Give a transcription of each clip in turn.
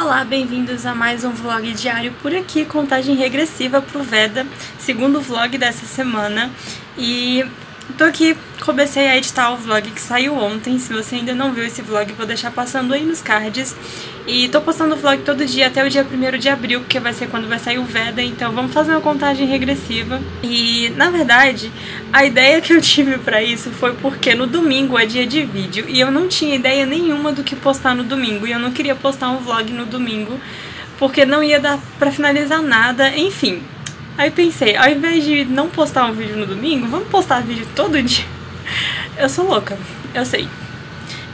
Olá, bem-vindos a mais um vlog diário por aqui, contagem regressiva pro VEDA, segundo vlog dessa semana. E tô aqui, comecei a editar o vlog que saiu ontem. Se você ainda não viu esse vlog, vou deixar passando aí nos cards. E tô postando o vlog todo dia até o dia 1º de abril, porque vai ser quando vai sair o VEDA, então vamos fazer uma contagem regressiva. E, na verdade, a ideia que eu tive pra isso foi porque no domingo é dia de vídeo e eu não tinha ideia nenhuma do que postar no domingo e eu não queria postar um vlog no domingo porque não ia dar pra finalizar nada, enfim. Aí pensei, ao invés de não postar um vídeo no domingo, vamos postar vídeo todo dia. Eu sou louca, eu sei.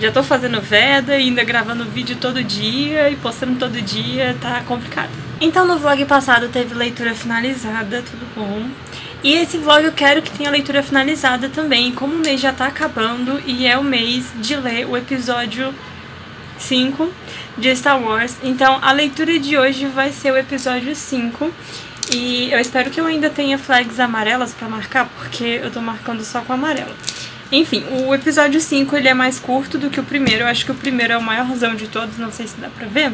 Já tô fazendo VEDA e ainda gravando vídeo todo dia e postando todo dia, tá complicado. Então no vlog passado teve leitura finalizada, tudo bom. E esse vlog eu quero que tenha leitura finalizada também. Como o mês já tá acabando e é o mês de ler o episódio 5 de Star Wars. Então a leitura de hoje vai ser o episódio 5. E eu espero que eu ainda tenha flags amarelas pra marcar, porque eu tô marcando só com amarelo. Enfim, o episódio 5 ele é mais curto do que o primeiro. Eu acho que o primeiro é o maiorzão de todos, não sei se dá pra ver.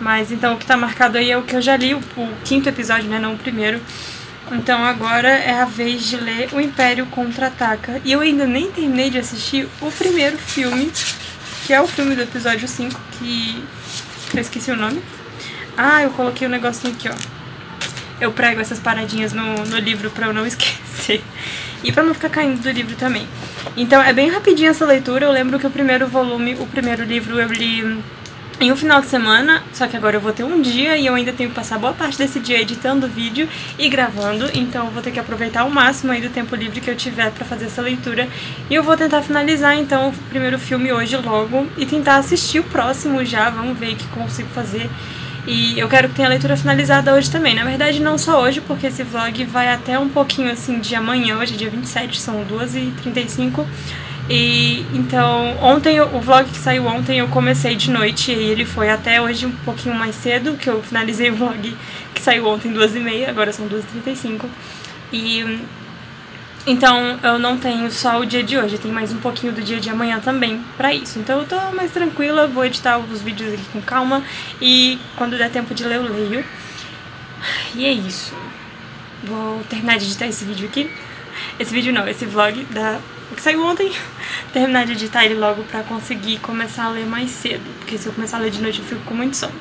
Mas então o que tá marcado aí é o que eu já li, o quinto episódio, né, não o primeiro. Então agora é a vez de ler o Império Contra-Ataca. E eu ainda nem terminei de assistir o primeiro filme, que é o filme do episódio 5, que eu esqueci o nome. Ah, eu coloquei um negocinho aqui, ó. Eu prego essas paradinhas no livro pra eu não esquecer. E pra não ficar caindo do livro também. Então é bem rapidinho essa leitura. Eu lembro que o primeiro volume, o primeiro livro eu li em um final de semana. Só que agora eu vou ter um dia e eu ainda tenho que passar boa parte desse dia editando o vídeo e gravando. Então eu vou ter que aproveitar o máximo aí do tempo livre que eu tiver pra fazer essa leitura. E eu vou tentar finalizar então o primeiro filme hoje logo. E tentar assistir o próximo já. Vamos ver o que consigo fazer. E eu quero que tenha a leitura finalizada hoje também. Na verdade, não só hoje, porque esse vlog vai até um pouquinho, assim, de amanhã. Hoje é dia 27, são 2h35. E, então, ontem, o vlog que saiu ontem, eu comecei de noite. E ele foi até hoje um pouquinho mais cedo, que eu finalizei o vlog que saiu ontem, 2h30. Agora são 2h35. E, então, eu não tenho só o dia de hoje. Tem mais um pouquinho do dia de amanhã também pra isso. Então eu tô mais tranquila, vou editar os vídeos aqui com calma. E quando der tempo de ler, eu leio. E é isso. Vou terminar de editar esse vídeo aqui. Esse vídeo não, esse vlog que saiu ontem. Terminar de editar ele logo pra conseguir começar a ler mais cedo. Porque se eu começar a ler de noite eu fico com muito sono.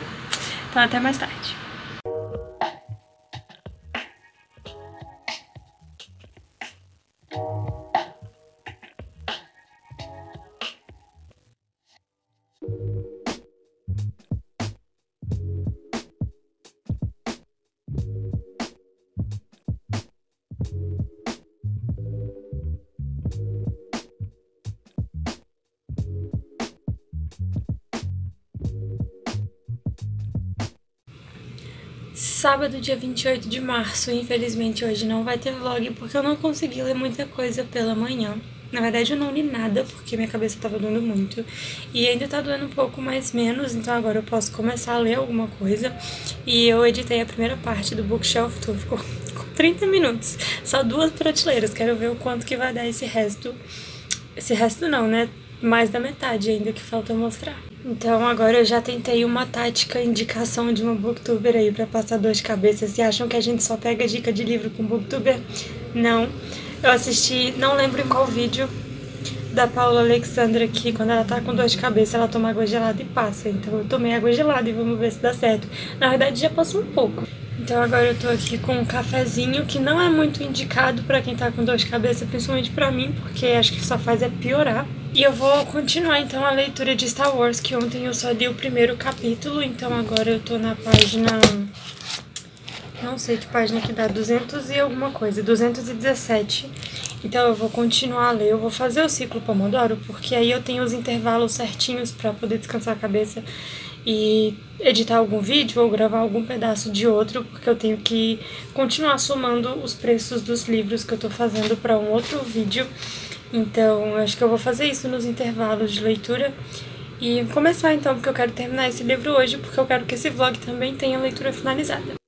Então até mais tarde. Sábado, dia 28 de março, infelizmente hoje não vai ter vlog porque eu não consegui ler muita coisa pela manhã. Na verdade eu não li nada porque minha cabeça tava doendo muito e ainda tá doendo um pouco, mas menos, então agora eu posso começar a ler alguma coisa. E eu editei a primeira parte do Bookshelf Tour, ficou com 30 minutos, só 2 prateleiras, quero ver o quanto que vai dar esse resto não, né? Mais da metade ainda que falta mostrar. Então agora eu já tentei uma tática, indicação de uma booktuber aí pra passar dor de cabeça. Se acham que a gente só pega dica de livro com booktuber? Não. Eu assisti, não lembro em qual vídeo, da Paula Alexandra, que quando ela tá com dor de cabeça ela toma água gelada e passa. Então eu tomei água gelada e vamos ver se dá certo. Na verdade já passou um pouco. Então agora eu tô aqui com um cafezinho que não é muito indicado pra quem tá com dor de cabeça, principalmente pra mim, porque acho que só faz é piorar. E eu vou continuar então a leitura de Star Wars, que ontem eu só li o primeiro capítulo, então agora eu tô na página... não sei que página que dá, 200 e alguma coisa, 217. Então eu vou continuar a ler, eu vou fazer o ciclo Pomodoro, porque aí eu tenho os intervalos certinhos pra poder descansar a cabeça e editar algum vídeo ou gravar algum pedaço de outro, porque eu tenho que continuar somando os preços dos livros que eu tô fazendo pra um outro vídeo. Então, acho que eu vou fazer isso nos intervalos de leitura e começar então, porque eu quero terminar esse livro hoje, porque eu quero que esse vlog também tenha leitura finalizada.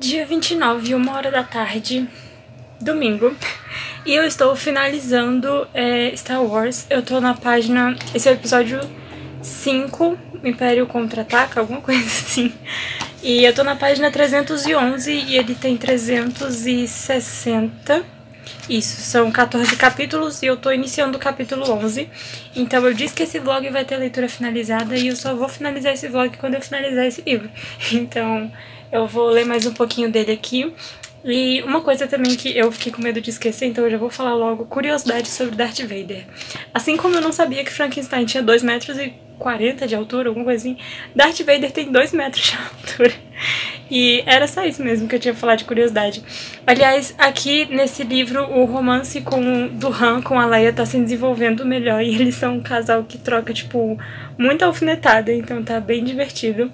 Dia 29, 13h, domingo, e eu estou finalizando Star Wars. Eu tô na página, esse é o episódio 5, Império Contra-Ataca, alguma coisa assim. E eu tô na página 311 e ele tem 360, isso, são 14 capítulos e eu tô iniciando o capítulo 11. Então eu disse que esse vlog vai ter leitura finalizada e eu só vou finalizar esse vlog quando eu finalizar esse livro. Então eu vou ler mais um pouquinho dele aqui. E uma coisa também que eu fiquei com medo de esquecer, então eu já vou falar logo, curiosidade sobre Darth Vader. Assim como eu não sabia que Frankenstein tinha 2,40 metros de altura, alguma coisa assim, Darth Vader tem 2 metros de altura. E era só isso mesmo que eu tinha pra falar de curiosidade. Aliás, aqui nesse livro o romance do Han com a Leia tá se desenvolvendo melhor e eles são um casal que troca, tipo, muita alfinetada, então tá bem divertido.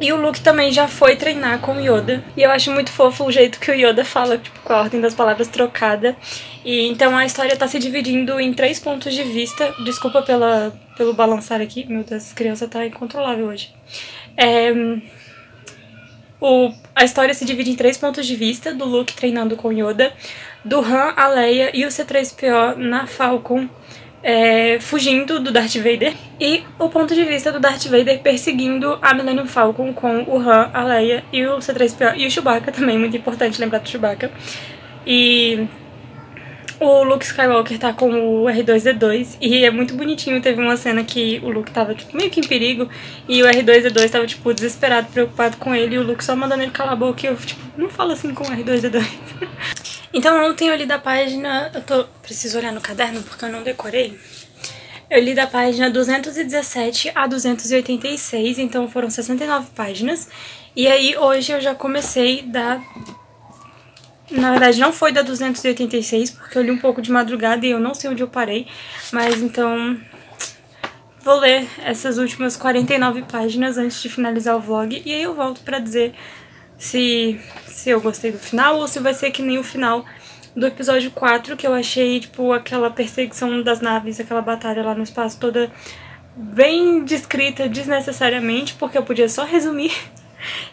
E o Luke também já foi treinar com o Yoda. E eu acho muito fofo o jeito que o Yoda fala, tipo, com a ordem das palavras trocada. E então a história tá se dividindo em 3 pontos de vista. Desculpa pelo balançar aqui. Meu Deus, essa criança tá incontrolável hoje. A história se divide em 3 pontos de vista. Do Luke treinando com o Yoda, do Han, a Leia e o C3PO na Falcon. Fugindo do Darth Vader, e o ponto de vista do Darth Vader perseguindo a Millennium Falcon com o Han, a Leia e o C3PO e o Chewbacca também, muito importante lembrar do Chewbacca. E o Luke Skywalker tá com o R2D2 e é muito bonitinho, teve uma cena que o Luke tava tipo, meio que em perigo e o R2D2 tava tipo desesperado, preocupado com ele, e o Luke só mandando ele calar a boca e eu tipo, não fala assim com o R2D2. Então ontem eu li da página, preciso olhar no caderno porque eu não decorei. Eu li da página 217 a 286, então foram 69 páginas. E aí hoje eu já comecei da... Na verdade não foi da 286, porque eu li um pouco de madrugada e eu não sei onde eu parei. Mas então vou ler essas últimas 49 páginas antes de finalizar o vlog. E aí eu volto pra dizer... Se eu gostei do final ou se vai ser que nem o final do episódio 4, que eu achei, tipo, aquela perseguição das naves, aquela batalha lá no espaço toda bem descrita desnecessariamente, porque eu podia só resumir.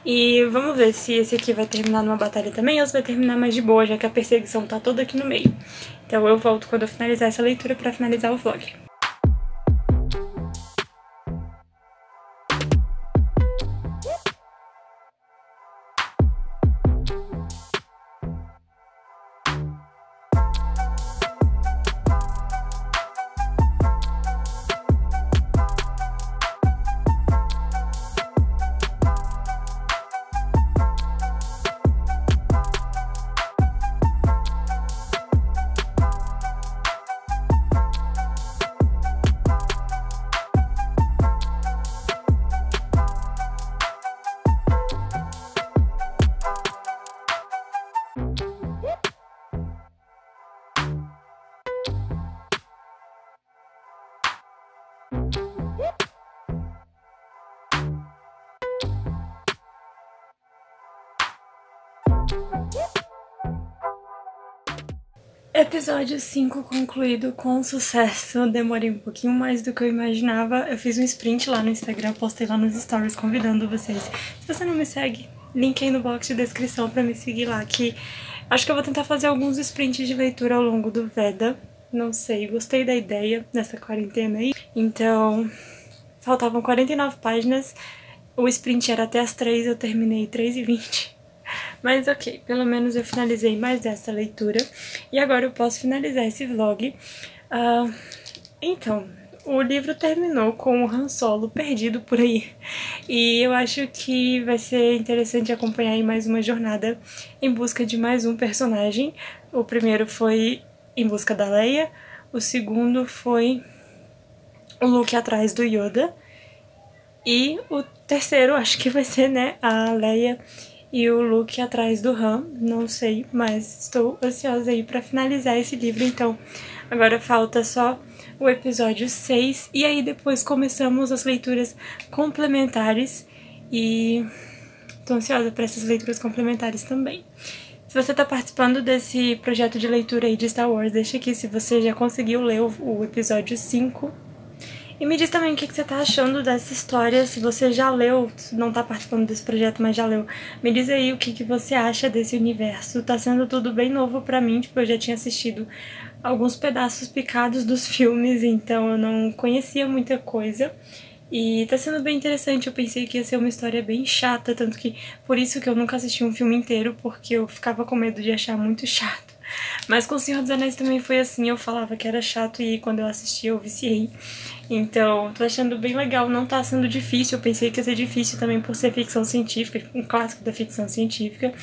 E vamos ver se esse aqui vai terminar numa batalha também ou se vai terminar mais de boa, já que a perseguição tá toda aqui no meio. Então eu volto quando eu finalizar essa leitura pra finalizar o vlog. Episódio 5 concluído com sucesso. Demorei um pouquinho mais do que eu imaginava. Eu fiz um sprint lá no Instagram, postei lá nos stories convidando vocês. Se você não me segue, link aí no box de descrição pra me seguir lá, que acho que eu vou tentar fazer alguns sprints de leitura ao longo do VEDA. Não sei, gostei da ideia nessa quarentena aí. Então, faltavam 49 páginas. O sprint era até as 3, eu terminei 3h20. Mas ok, pelo menos eu finalizei mais essa leitura. E agora eu posso finalizar esse vlog. Então, o livro terminou com o Han Solo perdido por aí. E eu acho que vai ser interessante acompanhar aí mais uma jornada em busca de mais um personagem. O primeiro foi em busca da Leia. O segundo foi o Luke atrás do Yoda. E o terceiro acho que vai ser, né, a Leia e o Luke atrás do Han. Não sei, mas estou ansiosa aí pra finalizar esse livro. Então agora falta só o episódio 6 e aí depois começamos as leituras complementares. E tô ansiosa pra essas leituras complementares também. Se você tá participando desse projeto de leitura aí de Star Wars, deixa aqui se você já conseguiu ler o episódio 5. E me diz também o que você tá achando dessa história, se você já leu, não tá participando desse projeto, mas já leu. Me diz aí o que você acha desse universo. Tá sendo tudo bem novo pra mim, tipo, eu já tinha assistido alguns pedaços picados dos filmes, então eu não conhecia muita coisa. E tá sendo bem interessante, eu pensei que ia ser uma história bem chata, tanto que por isso que eu nunca assisti um filme inteiro, porque eu ficava com medo de achar muito chato. Mas com o Senhor dos Anéis também foi assim, eu falava que era chato e quando eu assisti eu viciei. Então, tô achando bem legal, não tá sendo difícil, eu pensei que ia ser difícil também por ser ficção científica, um clássico da ficção científica.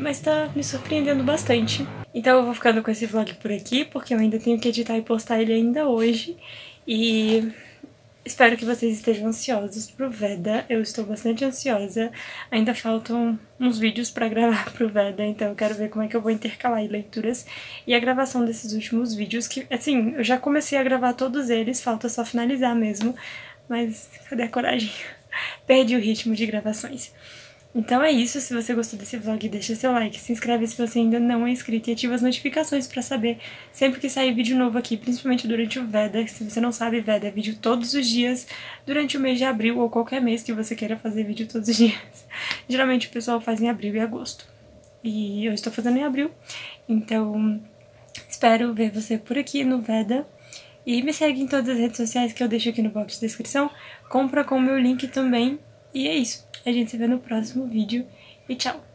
Mas tá me surpreendendo bastante. Então eu vou ficando com esse vlog por aqui, porque eu ainda tenho que editar e postar ele ainda hoje. E espero que vocês estejam ansiosos pro VEDA, eu estou bastante ansiosa, ainda faltam uns vídeos pra gravar pro VEDA, então eu quero ver como é que eu vou intercalar aí leituras e a gravação desses últimos vídeos, que assim, eu já comecei a gravar todos eles, falta só finalizar mesmo, mas cadê a coragem? Perdi o ritmo de gravações. Então é isso, se você gostou desse vlog, deixa seu like, se inscreve se você ainda não é inscrito e ativa as notificações pra saber sempre que sair vídeo novo aqui, principalmente durante o VEDA. Se você não sabe, VEDA é vídeo todos os dias, durante o mês de abril ou qualquer mês que você queira fazer vídeo todos os dias. Geralmente o pessoal faz em abril e agosto, e eu estou fazendo em abril, então espero ver você por aqui no VEDA. E me segue em todas as redes sociais que eu deixo aqui no box de descrição, compra com o meu link também, e é isso. A gente se vê no próximo vídeo e tchau!